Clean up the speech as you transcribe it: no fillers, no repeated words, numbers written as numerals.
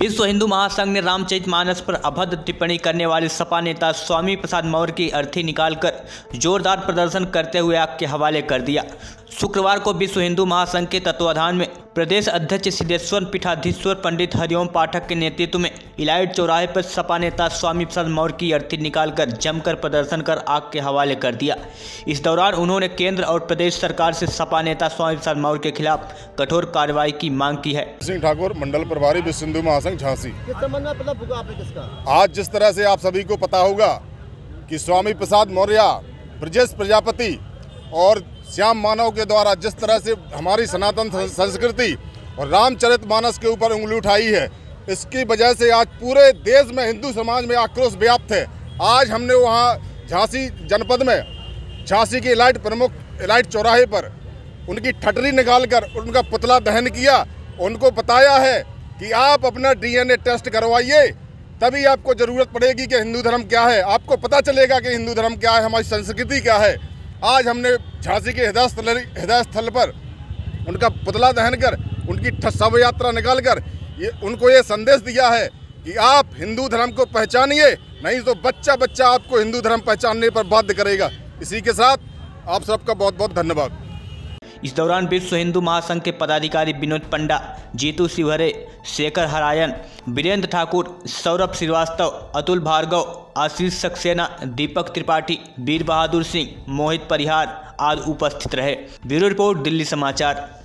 विश्व हिंदू महासंघ ने रामचरितमानस पर अभद्र टिप्पणी करने वाले सपा नेता स्वामी प्रसाद मौर्य की अर्थी निकालकर जोरदार प्रदर्शन करते हुए आग के हवाले कर दिया। शुक्रवार को विश्व हिंदू महासंघ के तत्वाधान में प्रदेश अध्यक्ष सिद्धेश्वर पीठाधीश्वर पंडित हरिओम पाठक के नेतृत्व में इलाइट चौराहे पर सपा नेता स्वामी प्रसाद मौर्य की अर्थी निकालकर जमकर प्रदर्शन कर आग के हवाले कर दिया। इस दौरान उन्होंने केंद्र और प्रदेश सरकार से सपा नेता स्वामी प्रसाद मौर्य के खिलाफ कठोर कार्रवाई की मांग की है। सिंह ठाकुर, मंडल प्रभारी, विश्व हिंदू महासंघ झांसी। आज जिस तरह से आप सभी को पता होगा कि स्वामी प्रसाद मौर्य, ब्रजेश प्रजापति और श्याम मानव के द्वारा जिस तरह से हमारी सनातन संस्कृति और रामचरितमानस के ऊपर उंगली उठाई है, इसकी वजह से आज पूरे देश में हिंदू समाज में आक्रोश व्याप्त है। आज हमने वहाँ झांसी जनपद में झांसी के इलाइट प्रमुख इलाइट चौराहे पर उनकी ठटरी निकालकर उनका पुतला दहन किया। उनको बताया है कि आप अपना DNA टेस्ट करवाइए, तभी आपको ज़रूरत पड़ेगी कि हिंदू धर्म क्या है, आपको पता चलेगा कि हिंदू धर्म क्या है, हमारी संस्कृति क्या है। आज हमने झांसी के हृदय स्थल पर उनका पुतला दहन कर उनकी शव यात्रा निकाल कर उनको ये संदेश दिया है कि आप हिंदू धर्म को पहचानिए, नहीं तो बच्चा आपको हिंदू धर्म पहचानने पर बाध्य करेगा। इसी के साथ आप सबका बहुत बहुत धन्यवाद। इस दौरान विश्व हिंदू महासंघ के पदाधिकारी विनोद पंडा, जीतू शिवहरे, शेखर हरायन, बीरेंद्र ठाकुर, सौरभ श्रीवास्तव, अतुल भार्गव, आशीष सक्सेना, दीपक त्रिपाठी, वीरबहादुर सिंह, मोहित परिहार आदि उपस्थित रहे। ब्यूरो रिपोर्ट, दिल्ली समाचार।